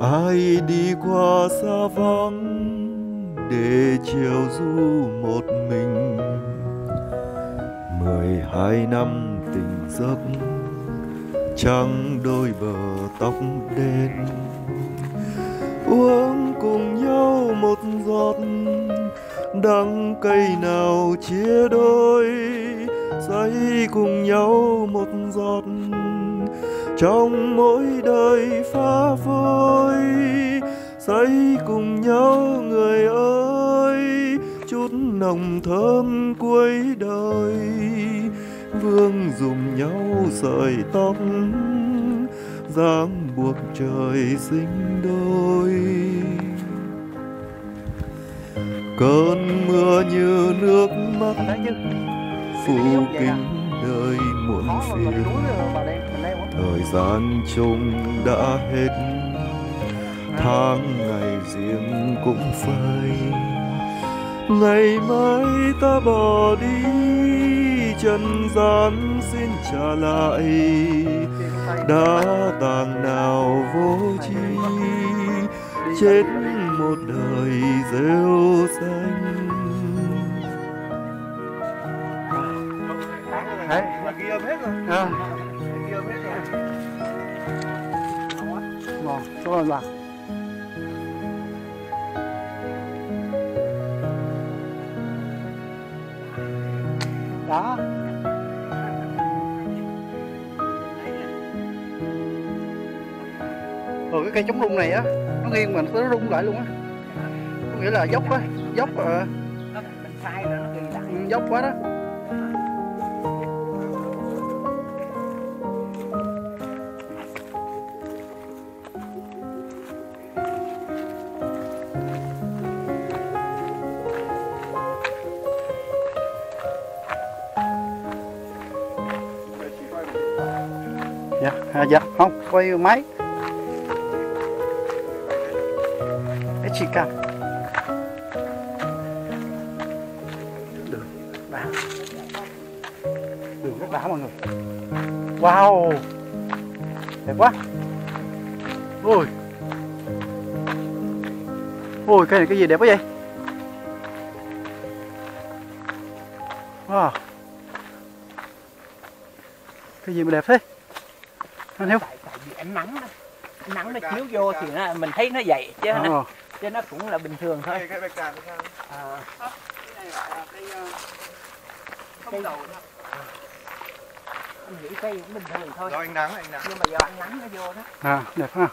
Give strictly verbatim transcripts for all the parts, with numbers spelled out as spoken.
ai đi qua xa vắng để chiều du một mình. Mười hai năm tình giấc trắng đôi bờ tóc đen, uống cùng nhau một giọt đắng cay nào chia đôi, say cùng nhau một giọt trong mỗi đời phá vôi. Say cùng nhau người ơi, chút nồng thơm cuối đời, vương dùm nhau sợi tóc dáng buộc trời sinh đôi. Cơn mưa như nước mắt phủ kín đời muộn phiền, thời gian chung đã hết, tháng ngày riêng cũng phai. Ngày mai ta bỏ đi, trần gian xin trả lại đã tàng nào vô tri, chết một đời rêu xanh. Đấy, là ghi âm hết rồi. À, ghi âm hết rồi. Ngon, cho là đó. Rồi cái cây chống rung này á, nó nghiêng mà nó rung lại luôn á, có nghĩa là dốc á, dốc à, dốc quá đó. Dạ, à, dạ, không, quay máy cái chị cả đường đá, đường rất đá mọi người. Wow, đẹp quá. Ôi, ôi, cái này cái gì đẹp quá vậy. Wow, cái gì mà đẹp thế. Tại, tại vì ánh nắng đó. Nắng nó chiếu vô thì nó, mình thấy nó dậy chứ nó, chứ nó cũng là bình thường thôi. Cái à, cái đầu anh nghĩ cây cũng bình thường thôi. Rồi, ánh nắng, ánh nắng. Nhưng mà giờ ánh nắng nó vô đó. À, đẹp ha.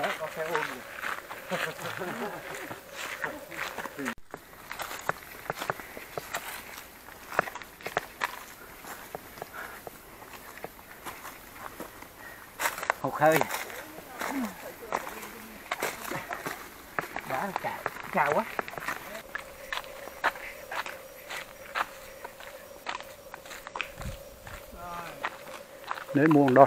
Đấy, có xe ôm gì. Hơi đã cào cào quá. Để muôn rồi.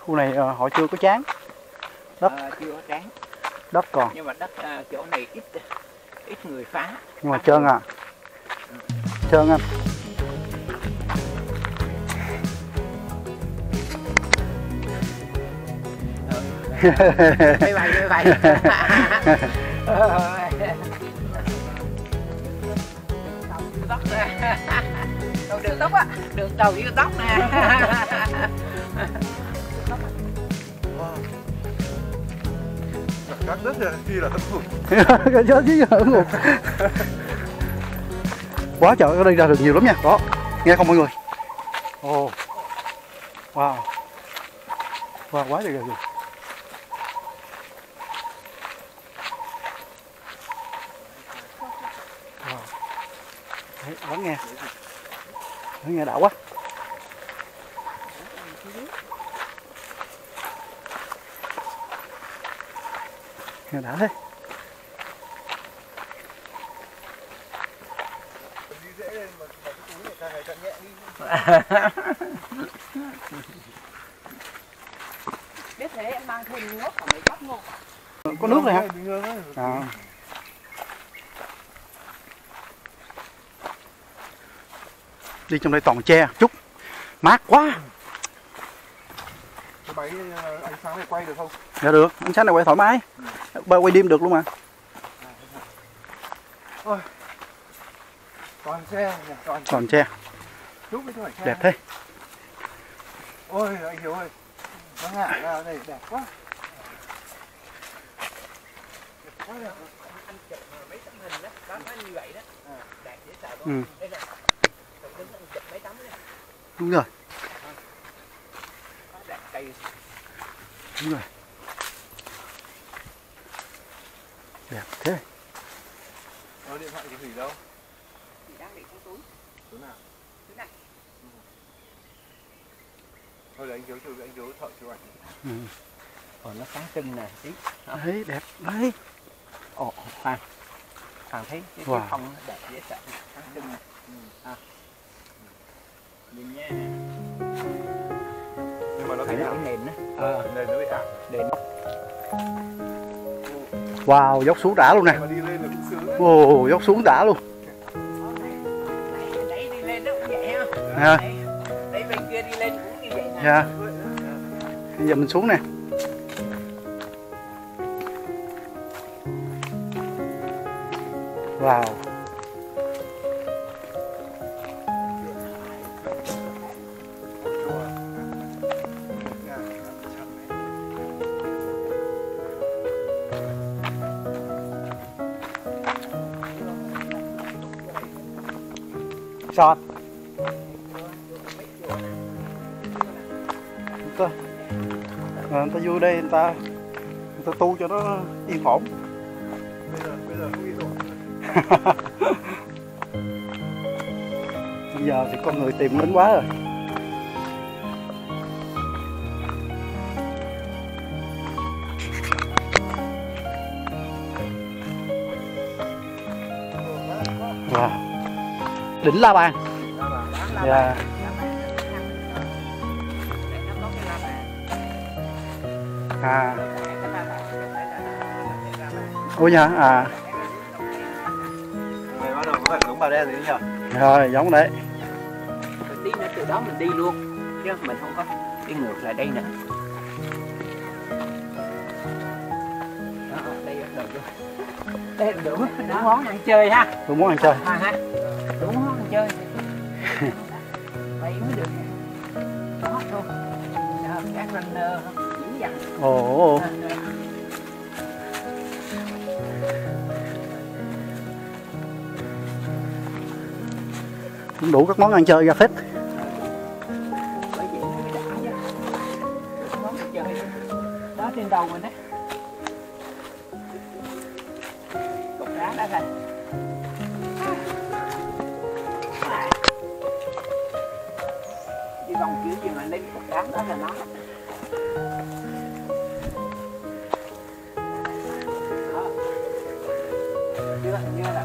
Khu này à, họ chưa có chán. Đất à, chưa có chán. Đất còn. Nhưng mà đất à, chỗ này ít. Ít người phá. Nhưng mà trơn à. Ừ. Trơn anh. Bye bye, bye bye. Tóc nè. Đường tóc á. Đường đầu yêu tóc nè. Các đất là khi là tấm ngục. Cái chó chứ là tấm ngục. Quá trời, ở đây ra được nhiều lắm nha. Đó, nghe không mọi người? Ồ, oh. Wow. Wow, quá trời rồi. Wow. Đấy, lắng nghe. Lắng nghe đã quá. Đã thế. cái thế em mang thêm nước vào mấy bát ngọt. Có nước rồi hả? À. Đi trong đây toàn tre chút mát quá. Cái bẫy ánh sáng này quay được không? Dạ được, ánh sáng này quay thoải mái. Ba quay đêm được luôn mà. Ôi. Toàn tre, toàn, toàn tre. Đẹp thế. Ôi anh Hiếu ơi. Nó ngả ra đây đẹp quá. Đẹp quá. Anh chụp mấy tấm hình đó, đó nó như vậy đó. Đẹp dễ sợ đó. Đây nè. Đúng rồi. Đúng rồi. Đẹp thế. Ờ, điện thoại thì Thủy đâu? Thủy đang để trong túi. Túi nào? Túi này. Ừ. Thôi để anh Hiếu chụp, anh Hiếu thợ chụp ảnh. Ừ. Còn nó sáng trưng này tí. Đấy, đẹp đấy. Ồ, Hoàng. Hoàng thấy cái wow. Phong đẹp dễ sợ. Sáng trưng này. Ừ. À. Mình nha. Nhưng mà nó thấy cái nền đó. Ờ, nền nó bị ảo. Nền. Wow, dốc xuống đã luôn nè. Wow, dốc xuống đã luôn. Đấy đi lên nó cũng vậy ha. Đấy bên kia đi lên cũng như vậy nè. Yeah. Bây giờ mình xuống nè. Wow. Sọt người ta, người ta vô đây người ta, người ta tu cho nó yên ổn. Bây giờ, bây giờ cũng yên ổn. Bây giờ thì con người tìm đến quá rồi. Wow. Đỉnh La Bàn. Dạ. À. Ủa nhá, à. Này bắt đầu có phải giống bà đen rồi nhỉ? Rồi, giống đấy. Rồi tí nữa từ đó mình đi luôn. Chứ mình không có đi ngược lại đây nè. Đó, đây bắt đầu chưa? Đây là đủ, đủ món ăn chơi ha. Đủ món ăn chơi. À, ha. Đủ món ăn chơi. Vậy mới được. Đó thôi. Các anh dữ dằn. Ồ. Cũng đủ các món ăn chơi ra phết. Bởi vậy mới đã nha. Đủ món ăn chơi. Đó trên đầu mình đấy. Đi vòng kiểu gì mà lên cục đá đó là nó. Đó. Chưa, như là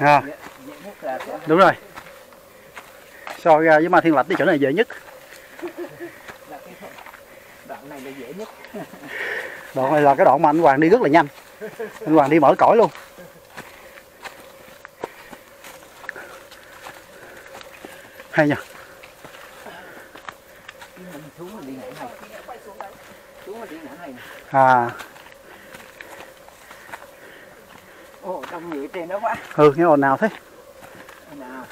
À. Đúng rồi. So ra với Ma Thiên Lãnh thì chỗ này dễ nhất. Đoạn này là dễ nhất. Đoạn này là cái đoạn mà anh Hoàng đi rất là nhanh. Anh Hoàng đi mở cõi luôn. Hay nha. À. Ồ, đông người trên đó quá. Ừ, nghe ồn nào thế? Ồn nào?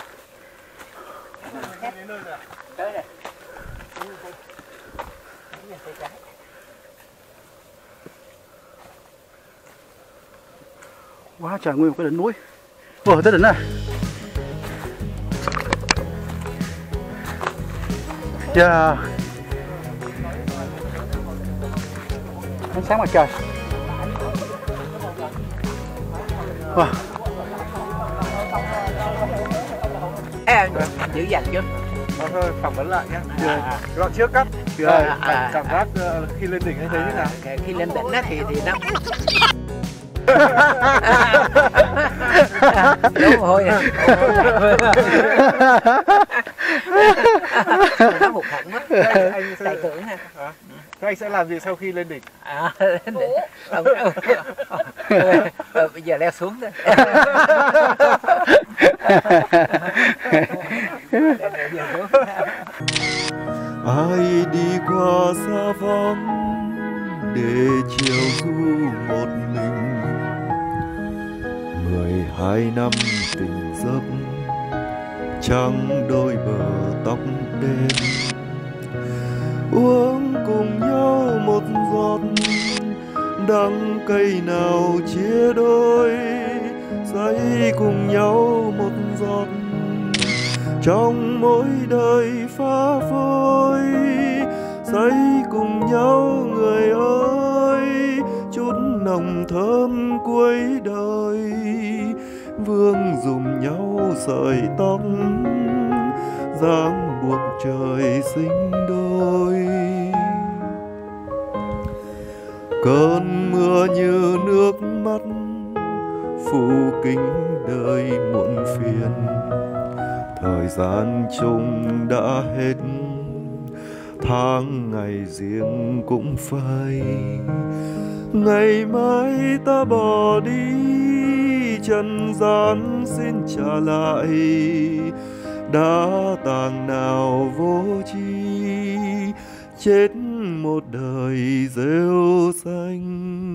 Tới đây. Quá trời nguyên một cái đỉnh núi. Ồ, tới đỉnh rồi. Dạ. Yeah. ánh sáng mặt trời. Wow. À, giữ dành chứ. Nó hơi phẳng vấn lại nhé. Đoạn trước cắt. Cảm giác khi lên đỉnh như thế thế nào? À, khi lên đỉnh á thì thì nó đúng rồi. Nó hụt hẫng quá. Anh sẽ tưởng ha. Thế anh sẽ làm gì sau khi lên đỉnh? À, lên đỉnh. Ờ, ờ, ờ, bây giờ leo xuống thôi. Ai đi qua xa vắng để chiều du một mình, mười hai năm tình giấc trắng đôi bờ tóc đêm, uống cùng nhau một giọt đắng cay nào chia đôi, say cùng nhau một giọt trong mỗi đời phá phôi, say cùng nhau người ơi chút nồng thơm cuối đời, vương dùm nhau sợi tóc dáng buộc trời sinh đôi. Cơn mưa như nước mắt phủ kính đời muộn phiền, thời gian chung đã hết tháng ngày riêng cũng phai, ngày mai ta bỏ đi trần gian xin trả lại đã tàng nào vô tri, chết một đời rêu xanh.